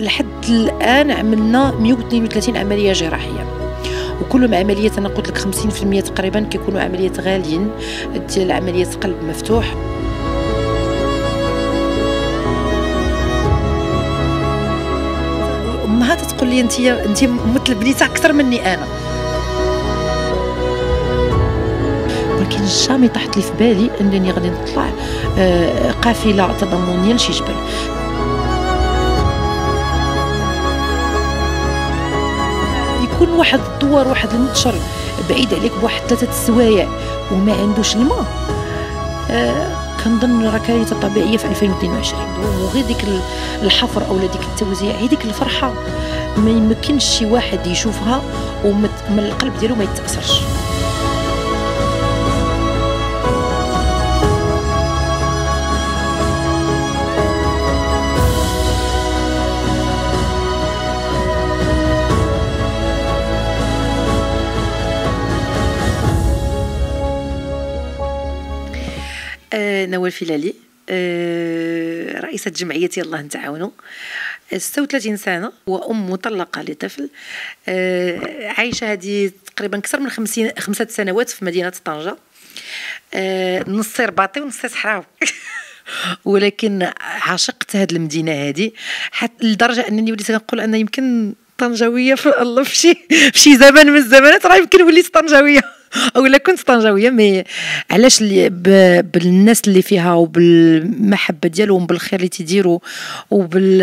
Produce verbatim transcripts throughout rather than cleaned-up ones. لحد الان عملنا مئة واثنين وثلاثين عمليه جراحيه، وكلهم عمليات انا قلت لك خمسين بالمئة تقريبا كيكونوا عمليات غاليين ديال عمليات قلب مفتوح. امها تتقول لي انت انت مثل بنيتها اكثر مني انا، ولكن جامي طاحت لي في بالي انني غادي نطلع قافله تضامنيه لشي جبل. يكون واحد الدوار واحد المتشر بعيد عليك بواحد ثلاثه السوايع وما عندوش الماء، كنظن راه كارثه طبيعيه في ألفين واثنين وعشرين. وغير ديك الحفر او ديك التوزيع هي ديك الفرحه ما يمكنش شي واحد يشوفها ومن القلب ديالو ما يتاثرش. نوال الفيلالي رئيسة جمعية يالاه نتعاونو، ستة وثلاثين سنة وأم مطلقة لطفل، عايشة هذه تقريبا أكثر من خمسين خمسة سنوات في مدينة طنجة، نصي رباطي ونصي صحراوي ولكن عشقت هذه المدينة هذه حتى لدرجة أنني وليت كنقول أن يمكن طنجاوية في الله في شي في شي زمان من الزمانات راه يمكن وليت طنجاوية اولا كنت طنجاويه. مي علاش بالناس اللي فيها وبالمحبه ديالهم بالخير اللي تيديروا وبال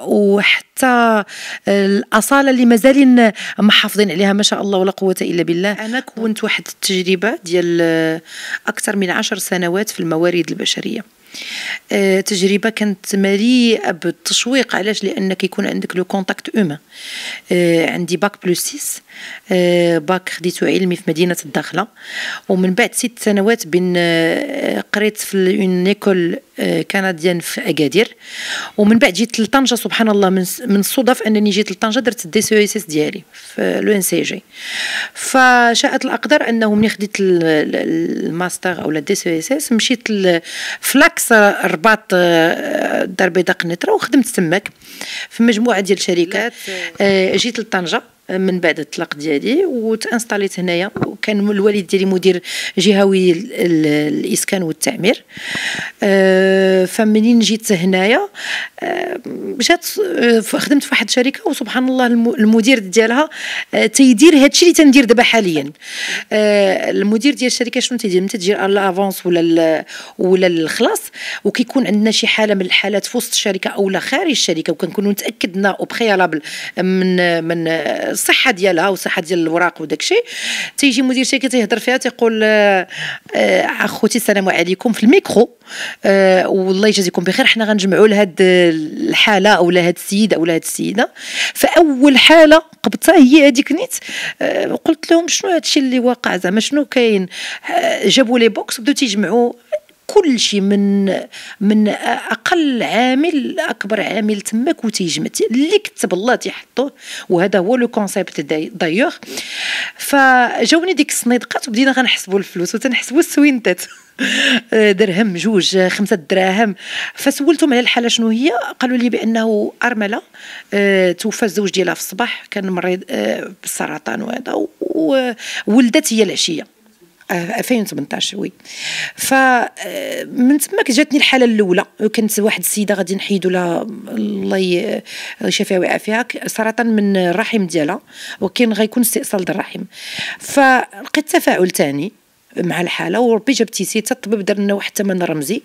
وحتى الاصاله اللي مازالين محافظين عليها ما شاء الله ولا قوه الا بالله. انا كونت واحد التجربه ديال اكثر من عشر سنوات في الموارد البشريه، أه تجربه كانت مليئه بالتشويق. علاش؟ لانك يكون عندك لو كونتاكت اومان. أه عندي باك بلس ستة، أه باك خديته علمي في مدينه الداخله، ومن بعد ست سنوات بين أه قريت في اون ايكول أه كنديان في اكادير، ومن بعد جيت لطنجه. سبحان الله من من الصدف انني جيت لطنجه درت الدي سي اس ديالي في لو ان سي جي، فشاءت الاقدار انه ملي خديت الماستر او الدي سي اس مشيت فلاكس رباط الدار البيضاء قنيطره وخدمت تماك في مجموعه ديال الشركات. جيت لطنجه من بعد الطلاق ديالي وتانستاليت هنايا، وكان الوالد ديالي مدير جهوي الاسكان والتعمير. فمنين جيت هنايا جات خدمت في واحد الشركه وسبحان الله المدير ديالها تيدير هادشي اللي تندير دابا حاليا. المدير ديال الشركه شنو تيدير؟ متى تجي الافونس ولا ولا الخلاص وكيكون عندنا شي حاله من الحالات في وسط الشركه اولا خارج الشركه، وكنكونوا تاكدنا وبخيالابل من من الصحه ديالها والصحه ديال الوراق وداكشي. تيجي مدير شركه تيهضر فيها تيقول اخوتي السلام عليكم في الميكرو، أه والله يجازيكم بخير، حنا غنجمعوا لهاد الحاله اولا هاد السيد اولا هاد السيده. فاول حاله قبضتها هي هذيك نيت، أه قلت لهم شنو هادشي اللي واقع زعما شنو كاين. أه جابوا لي بوكس بداو تيجمعوا كل شيء من من اقل عامل اكبر عامل تماك وتيجمع اللي كتب الله تيحطوه، وهذا هو لو كونسيبت دايوغ. فجاوني ديك الصنيدقات وبدينا غنحسبوا الفلوس وتنحسبوا السوينتات درهم جوج خمسة دراهم. فسولتهم على الحالة شنو هي، قالوا لي بأنه أرملة أه توفى الزوج ديالها في الصباح، كان مريض أه بالسرطان وهذا، وولدت هي العشية ألفين وثمنطاش وي. فمن تماك جاتني الحاله الاولى، وكانت واحد السيده غادي نحيدوا لها الله يشافيها ويعافيها سرطان من الرحم ديالها، وكاين غيكون استئصال الرحم. فلقيت تفاعل ثاني مع الحاله وربي جبتي سي حتى الطبيب دار لنا واحد الثمن رمزي.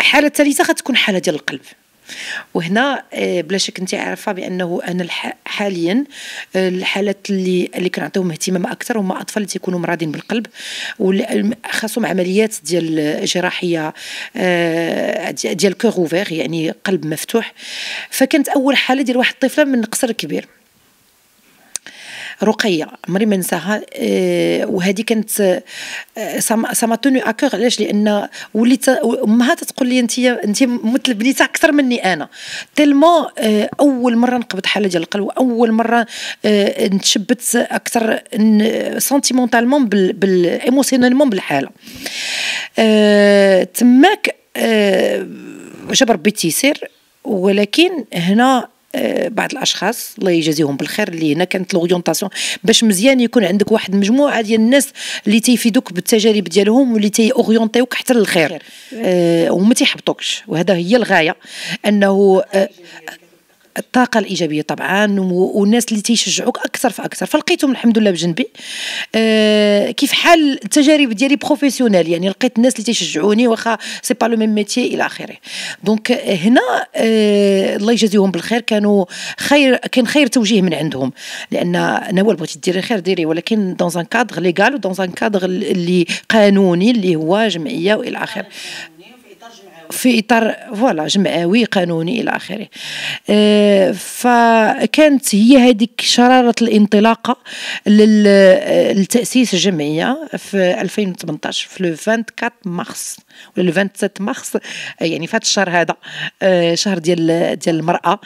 الحاله الثالثه غتكون حاله ديال القلب، وهنا بلا شك انت عارفه بانه انا حاليا الحالات اللي اللي كنعطيهم اهتمام اكثر هما اطفال اللي تيكونوا مرضين بالقلب وخاصهم عمليات ديال جراحيه ديال كور اوفير يعني قلب مفتوح. فكانت اول حاله ديال واحد الطفله من قصر كبير رقيه عمري ما نساها، وهذه كانت ساماتوني اكور. علاش؟ لان وليت امها تتقول لي انت انت مثل بنيتها اكثر مني انا، تلمو اول مره نقبض حاله ديال القلب واول مره نتشبت اكثر سنتيمونتالمون بالايموسيونيلمون بالحاله. تماك جاب ربي تيسير ولكن هنا بعض الاشخاص الله يجازيهم بالخير اللي هنا كانت لوريونطاسيون باش مزيان يكون عندك واحد المجموعه ديال الناس اللي تيفيدوك بالتجارب ديالهم واللي تيوريونطيوك حتى للخير آه وما تيحبطوكش، وهذا هي الغايه انه آه الطاقه الايجابيه طبعا، والناس اللي تيشجعوك اكثر فاكثر. فلقيتهم الحمد لله بجنبي أه كيف حال التجارب ديالي بروفيسيونيل، يعني لقيت الناس اللي تيشجعوني واخا سي با لو ميم ميتي الى اخره. دونك هنا أه الله يجازيهم بالخير، كانوا خير، كان خير توجيه من عندهم، لان نوال بغيتي ديري خير ديري، ولكن دون ان كادغ ليغال و دون ان كادغ اللي قانوني اللي هو جمعيه والى اخره، في اطار فوالا جمعوي قانوني الى اخره. أه فكانت هي هذيك شراره الانطلاقه لتاسيس الجمعيه في ألفين وثمنطاش في لو أربعة وعشرين مارس ولا لو سبعة وعشرين مارس، يعني في هذا الشهر هذا أه شهر ديال ديال المراه.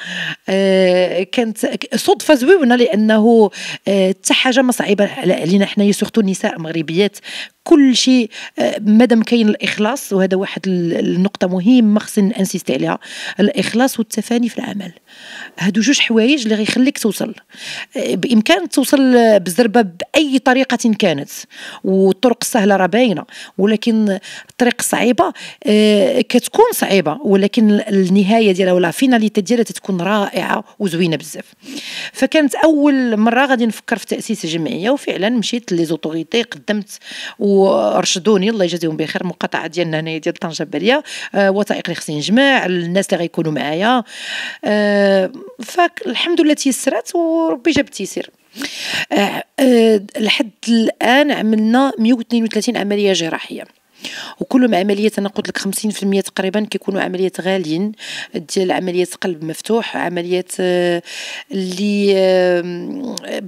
أه كانت صدفه زوينه لانه حتى أه حاجه ما صعيبه علينا حنايا، سورتو النساء المغربيات كل شيء مادام كاين الاخلاص، وهذا واحد النقطه مهمه خصنا انسيستي عليها، الاخلاص والتفاني في العمل، هادو جوج حوايج اللي غيخليك توصل، بامكانك توصل بالزربه باي طريقه كانت، والطرق السهله راه باينه، ولكن الطريق الصعيبه كتكون صعيبه، ولكن النهايه ديالها ولا فيناليتي ديالها تتكون رائعه وزوينه بزاف. فكانت اول مره غادي نفكر في تاسيس الجمعيه، وفعلا مشيت لي زوتوريتي قدمت وارشدوني الله يجازيهم بخير، المقاطعه ديالنا هنايا ديال طنجه باليه، آه وثائق اللي خصني نجمع، الناس اللي غيكونوا معايا، آه فالحمد لله تيسرات وربي جاب التيسير. آه آه لحد الان عملنا مئة واثنين وثلاثين عمليه جراحيه، وكلهم عمليات انا قلت لك خمسين في المئة تقريبا كيكونوا عمليات غاليين، ديال عمليات قلب مفتوح، عمليات اللي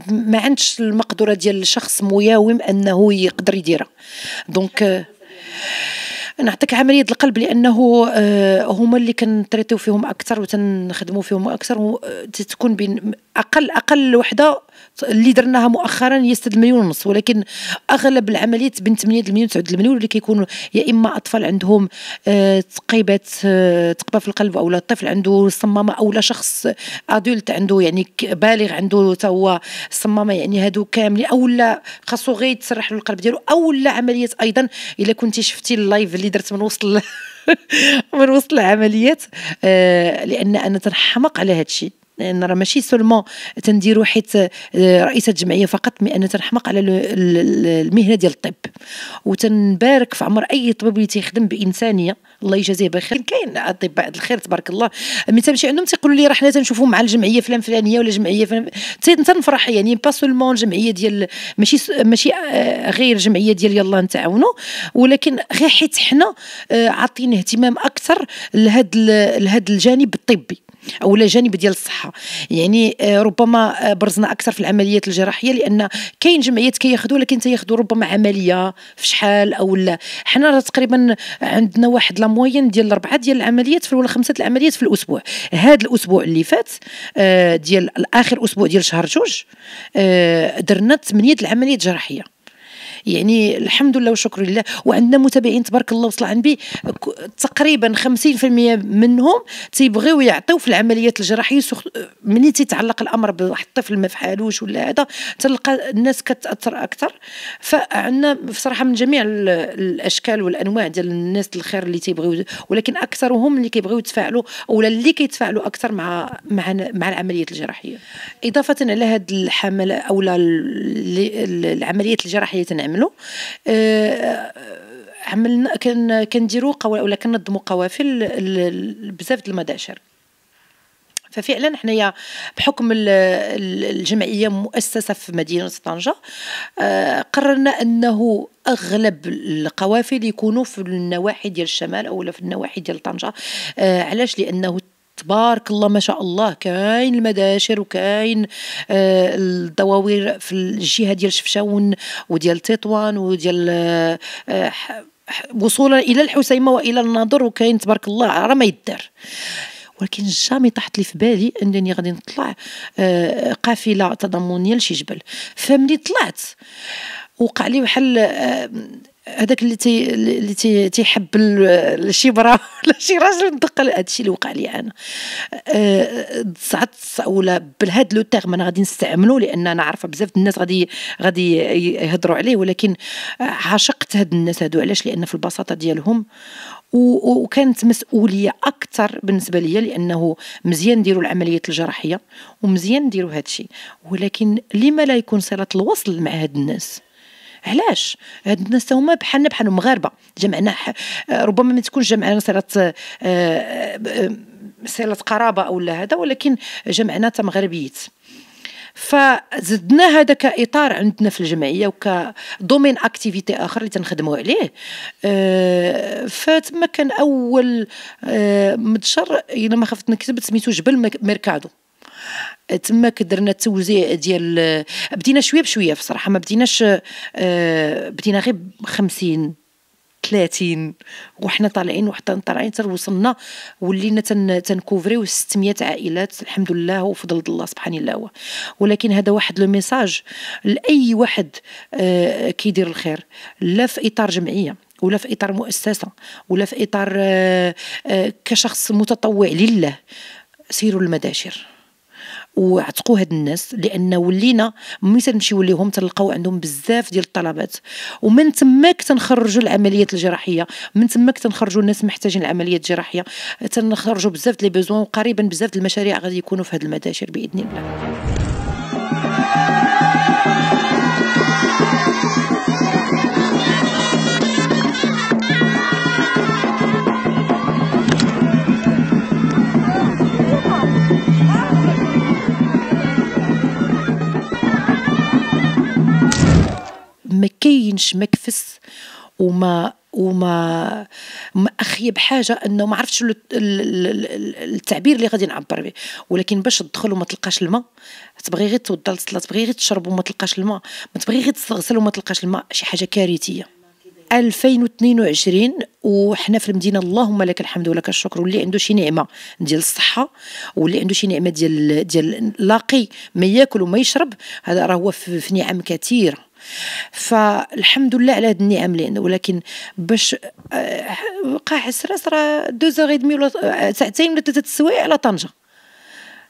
ما عندش المقدره ديال الشخص مياوم انه يقدر يديرها. دونك نعطيك عمليه القلب لانه هما اللي كنتريتيو فيهم اكثر وتنخدموا فيهم اكثر، تتكون بين اقل اقل وحده اللي درناها مؤخرا يسد مليون ونص، ولكن اغلب العمليات بين ثمانية المليون تسعة المليون اللي كيكونوا يا اما اطفال عندهم تقيبات تقبه في القلب، او لا طفل عنده صمامه، او لا شخص ادولت عنده يعني بالغ عنده تا هو صمامه، يعني هادو كاملين، او لا خاصو غير يتسرح له القلب ديالو، او لا عمليات ايضا. الا كنتي شفتي اللايف اللي درت من وسط من وسط العمليات، آه لان انا تنحمق على هذا الشيء، لان راه ماشي سولمون تنديرو حيت رئيسه جمعيه فقط، مي انا تنحمق على المهنه ديال الطب، وتنبارك في عمر اي طبيب اللي تيخدم بانسانيه الله يجازيه بخير. كاين اطباء الخير تبارك الله ملي تمشي عندهم تيقولوا لي راه حنا تنشوفوا مع الجمعيه فلان فلانيه ولا جمعيه فلان، تنفرح يعني با سولمون جمعيه ديال ماشي ماشي غير جمعيه ديال يالاه نتعاونو، ولكن غير حيت حنا عاطين اهتمام اكثر لهذا لهذا الجانب الطبي او الجانب ديال الصحه. يعني ربما برزنا اكثر في العمليات الجراحيه، لان كاين جمعيات كياخذوا لكن تياخذوا ربما عمليه في شحال، او لا حنا تقريبا عندنا واحد لا موين ديال اربعه ديال العمليات ولا خمسه العمليات في الاسبوع. هذا الاسبوع اللي فات ديال اخر اسبوع ديال شهر جوج درنا ثمانيه العمليات الجراحيه، يعني الحمد لله وشكر لله، وعندنا متابعين تبارك الله وصل عن بي تقريبا خمسين في المئة منهم تيبغيو يعطيو في العمليات الجراحيه. ملي تيتعلق الامر بواحد الطفل ما فحالوش ولا هذا، تلقى الناس كتاثر اكثر. فعندنا بصراحه من جميع الاشكال والانواع ديال الناس الخير اللي تيبغيو، ولكن اكثرهم اللي كيبغيو يتفاعلوا او اللي كيتفاعلوا اكثر مع مع مع العمليات الجراحيه. اضافه على هذه الحمله او العمليات الجراحيه تنعمل آه عملنا كان كنديروا ولا كننظموا قوافل بزاف د المداشر. ففعلا حنايا بحكم الجمعيه مؤسسه في مدينه طنجه، آه قررنا انه اغلب القوافل يكونوا في النواحي ديال الشمال او في النواحي ديال طنجه. آه علاش؟ لانه تبارك الله ما شاء الله كاين المداشر وكاين آه الدواوير في الجهه ديال شفشاون وديال تطوان وديال آه وصولا الى الحسيمه والى الناظر، وكاين تبارك الله راه ما يدار. ولكن جامي طاحت لي في بالي انني غادي نطلع آه قافله تضامنيه لشي جبل. فملي طلعت وقع لي بحال هذاك اللي تي اللي تيحب شي برا ولا شي راجل مدقل، هادشي اللي وقع لي انا. تزعت أه ولا بهذا لو تيرم انا غادي نستعملو، لان انا عارفه بزاف الناس غادي غادي يهضروا عليه، ولكن عشقت هاد الناس هادو. علاش؟ لان في البساطه ديالهم، وكانت مسؤوليه اكثر بالنسبه ليا، لانه مزيان نديروا العمليات الجراحيه ومزيان نديروا هادشي، ولكن لما لا يكون صله الوصل مع هاد الناس؟ علاش هاد الناس هما بحالنا، بحال المغاربه، جمعنا ربما ما تكونش جمعنا صله صله قرابه او لا هذا، ولكن جمعنا تمغربيات، فزدنا هذا كاطار عندنا في الجمعيه وكدومين اكتيفيتي اخر اللي تنخدموا عليه. فتما كان اول متجر الا ما خفت نكتب سميتو جبل ميركادو، تما كدرنا التوزيع ديال، بدينا شويه بشويه بصراحه، ما بديناش آه بدينا غير خمسين ثلاثين وحنا طالعين وحتى طالعين حتى وصلنا ولينا تن تنكوفريو ستمية عائلات الحمد لله وفضل الله سبحانه الله. ولكن هذا واحد لو ميساج لاي واحد آه كيدير الخير، لا في اطار جمعيه ولا في اطار مؤسسه ولا في اطار آه آه كشخص متطوع لله، سيروا المداشر وعتقوا هاد الناس، لان ولينا ملي تنمشيو ليهم تلقاو عندهم بزاف ديال الطلبات، ومن تماك تنخرجوا العمليات الجراحيه، من تماك تنخرجوا الناس محتاجين العمليات الجراحيه، تنخرجوا بزاف ديال لي بيزون، وقريبا بزاف ديال المشاريع غادي يكونوا في هاد المداشر باذن الله. ما كاينش مكفس وما وما ما اخيب حاجه، انه ما عرفتش التعبير اللي غادي نعبر به، ولكن باش تدخل وما تلقاش الماء، تبغي غير توضى للصلاه، تبغي غير تشرب وما تلقاش الماء، ما تبغي غير تستغسل وما تلقاش الماء، شي حاجه كارثيه. ألفين واثنين وعشرين وحنا في المدينه، اللهم لك الحمد ولك الشكر، واللي عنده شي نعمه ديال الصحه واللي عنده شي نعمه ديال ديال لاقي ما ياكل وما يشرب، هذا راه هو في نعم كثيره، فالحمد لله على هاد النعم اللي عندنا. ولكن باش وقع السراس راه دوزوغيدمي ولا ساعتين ولا ثلاثه السوايع على طنجه،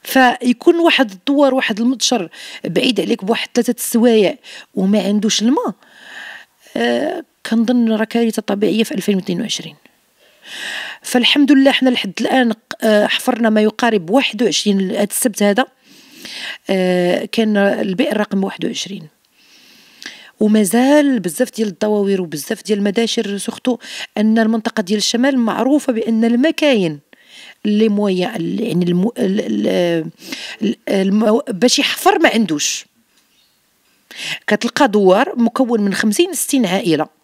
فيكون واحد الدوار واحد المتجر بعيد عليك بواحد ثلاثه السوايع وما عندوش الماء، أه كنظن راه كارثه طبيعيه في ألفين واثنين وعشرين. فالحمد لله حنا لحد الان حفرنا ما يقارب واحد وعشرين، هذا السبت هذا أه كان البئر رقم واحد وعشرين، ومازال بزاف ديال الدواوير وبزاف ديال المداشر، سورتو ان المنطقه ديال الشمال معروفه بان المكاين اللي مويا يعني المو... المو... باش يحفر ما عندوش، كتلقى دوار مكون من خمسين ستين عائله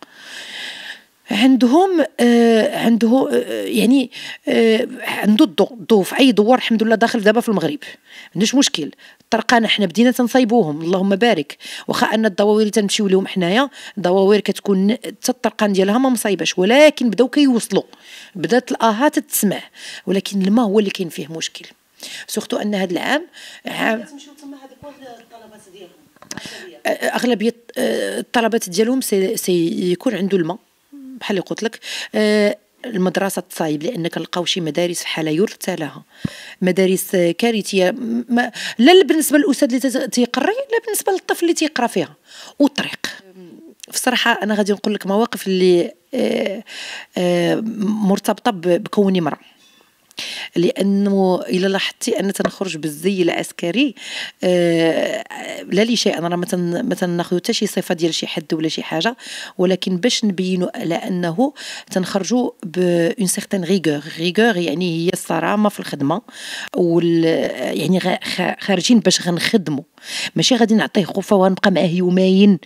عندهم آه عنده آه يعني آه عنده الضو الضو في اي دوار الحمد لله داخل دابا في المغرب ما عندوش مشكل. الطرقانه حنا بدينا تنصايبوهم اللهم بارك، واخا ان الدواوير اللي تنمشيو لهم حنايا دواوير كتكون حتى الطرقان ديالها ما مصايباش، ولكن بداو كيوصلوا، بدات الاهات تسمع، ولكن الماء هو اللي كاين فيه مشكل، سورتو ان هذا العام عام اغلبيه الطلبات ديالهم سي سيكون عنده الماء. بحال اللي قلت لك آه المدرسه تصايب، لان كنلقاو شي مدارس في حاله يرثى لها، مدارس كارثيه، لا بالنسبه للاسد اللي تيقري لا بالنسبه للطفل اللي تيقرا فيها. والطريق بصراحه انا غادي نقول لك مواقف اللي آه آه مرتبطه بكوني مرأة، لانه الا لاحظتي ان تنخرج بالزي العسكري آه لا لي شيء، انا راه ما تناخذ حتى شي صفه ديال شي حد ولا شي حاجه، ولكن باش نبينوا على انه تنخرجوا بون سيغتان ريغور. ريغور يعني هي الصرامه في الخدمه، وال يعني خارجين باش غنخدموا، ماشي غادي نعطيه قفه وغنبقى معاه يومين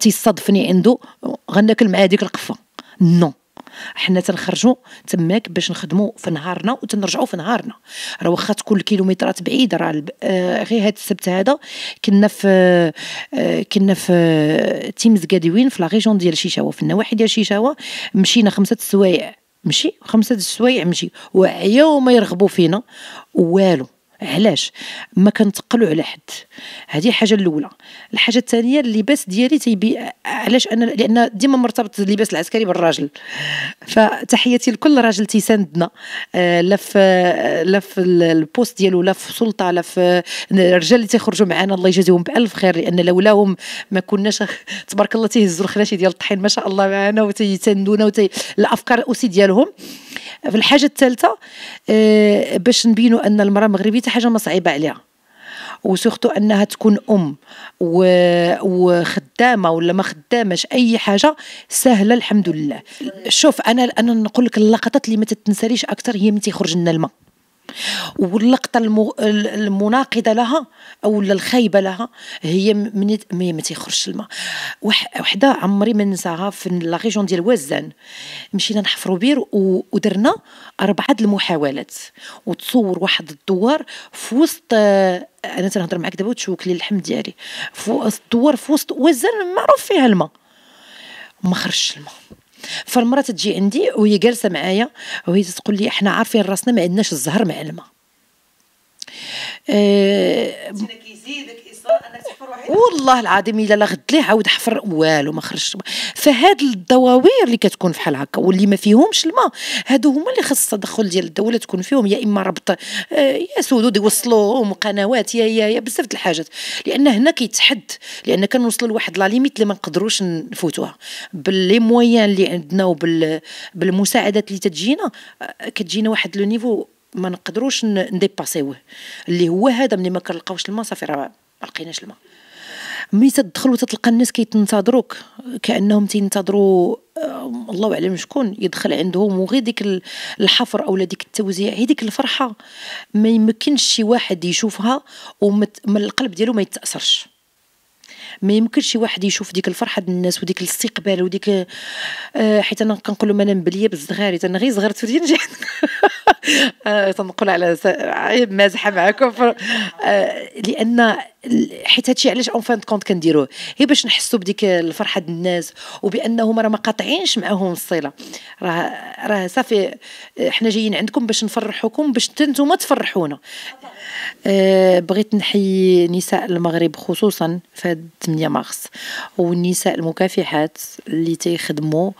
تيصادفني عنده غناكل مع هذيك القفه، نو، حنا تنخرجوا تماك باش نخدموا في نهارنا وتنرجعوا في نهارنا. راه واخا تكون الكيلومترات بعيده، راه غير هاد السبت هذا كنا في كنا في تيمز قادوين في لا ريجون ديال شيشاوا، في النواحي ديال شيشاوا، مشينا خمسه السوايع مشي خمسه السوايع مشي، وعيا وما يرغبوا فينا والو، علاش ما كنتقلوا على حد؟ هذه حاجه الاولى. الحاجه الثانيه اللباس ديالي تيبيع، علاش انا لان ديما مرتبط اللباس العسكري بالراجل، فتحياتي لكل راجل تيساندنا آه لا في آه لا في البوست ديالو لا في السلطه لا في الرجال اللي تيخرجوا معنا، الله يجازيهم بالف خير، لان لولاهم ما كناش تبارك الله تيهزوا الخلاشي ديال الطحين ما شاء الله معنا وتيساندونا وتي الافكار اوسي ديالهم. في الحاجه الثالثه آه باش نبينوا ان المراه المغربيه حاجه ما صعيبه عليها، وسورتو انها تكون ام وخدامه ولا ما خدامش، اي حاجه سهله الحمد لله. شوف انا انا نقول لك اللقطات اللي ما تتنساليش اكثر هي ملي تيخرج لنا الماء، واللقطه المناقضه لها او الخايبه لها هي ملي ما تيخرجش الماء. وحده عمري ما ننساها في لا ريجون ديال وازان، مشينا نحفروا بير ودرنا اربعه المحاولات وتصور واحد الدوار في وسط، انا تنهضر معاك دابا وتشوك لي اللحم ديالي، في وسط الدوار في وسط وازان معروف فيها الماء، ما خرجش الماء. فالمرة تجي عندي وهي جالسه معايا وهي تقول لي احنا عارفين راسنا ما عندناش الزهر مع الماء. أه كيزيدك اصرار انك تحفر واحد، والله العظيم الا لا غد ليه عاود حفر والو ما خرجش. فهاد الدواوير اللي كتكون بحال هكا واللي ما فيهمش الماء، هادو هما اللي خص التدخل ديال الدوله تكون فيهم، يا اما ربط أه يا سدود يوصلوهم قنوات يا يا يا بزاف د الحاجات، لان هنا كيتحد، لان كنوصلوا لواحد لا ليميت اللي ما نقدروش نفوتوها باللي مويان اللي عندنا وبالمساعدات اللي تتجينا، كتجينا واحد لو نيفو ما نقدروش نديباسيوه، اللي هو هذا ملي ما كنلقاوش الماء صافي راه ما لقيناش الماء. ملي تدخل وتتلقى الناس كيتنتظروك كانهم تينتظروا الله اعلم شكون يدخل عندهم، وغير ديك الحفر او ديك التوزيع هي ديك الفرحه ما يمكنش شي واحد يشوفها ومن القلب ديالو ما يتاثرش، ما يمكنش شي واحد يشوف ديك الفرحه ديال الناس وديك الاستقبال وديك آه حيت انا كنقول لهم انا مبليه بالصغاري، انا غير صغرت فين نجي تنقول على عيب مازحه معكم ف... آه لان حيت هادشي علاش اون فان كونت كنديروه، هي باش نحسوا بديك الفرحه ديال الناس وبانهم راه ما قاطعينش معاهم الصله، راه راه صافي حنا جايين عندكم باش نفرحوكم باش نتوما تفرحونا. أه بغيت نحيي نساء المغرب خصوصا في ثمانية مارس والنساء المكافحات اللي تيخدموا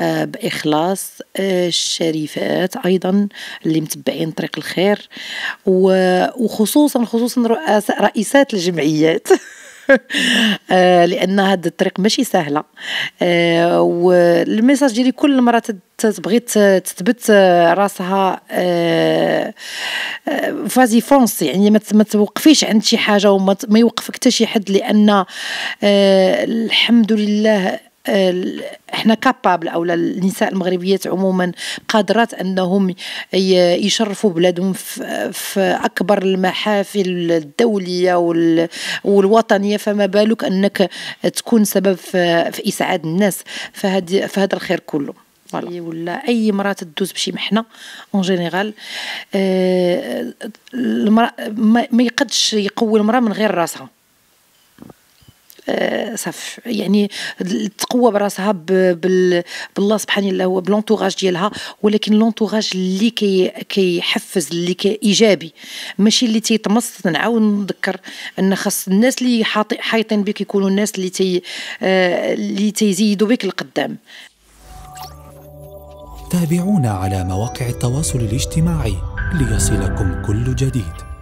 أه باخلاص، أه الشريفات ايضا اللي متبعين طريق الخير، وخصوصا خصوصا رئيسات الجمعيات آه لان هذا الطريق ماشي سهله. آه والميساج ديالي كل مره تبغي تثبت راسها آه آه فازي فونس، يعني ما توقفيش عند شي حاجه وما يوقفك حتى شي حد، لان آه الحمد لله احنا كابابل او النساء المغربيات عموما قادرات انهم يشرفوا بلادهم في اكبر المحافل الدوليه والوطنيه، فما بالك انك تكون سبب في اسعاد الناس، فهذا فهذا الخير كله. ولا اي مرأة تدوز بشي محنه اون جينيرال اه المرأة ما يقدش يقوي المرأة من غير راسها صافي، يعني تقوى براسها بالله سبحانه الله هو بلونتوراج ديالها، ولكن لونتوراج اللي كي كيحفز اللي كي ايجابي ماشي اللي تيطمس. نعاون نذكر ان خاص الناس اللي حايطين بك يكونوا الناس اللي تي اللي تيزيدوا بك القدام. تابعونا على مواقع التواصل الاجتماعي ليصلكم كل جديد.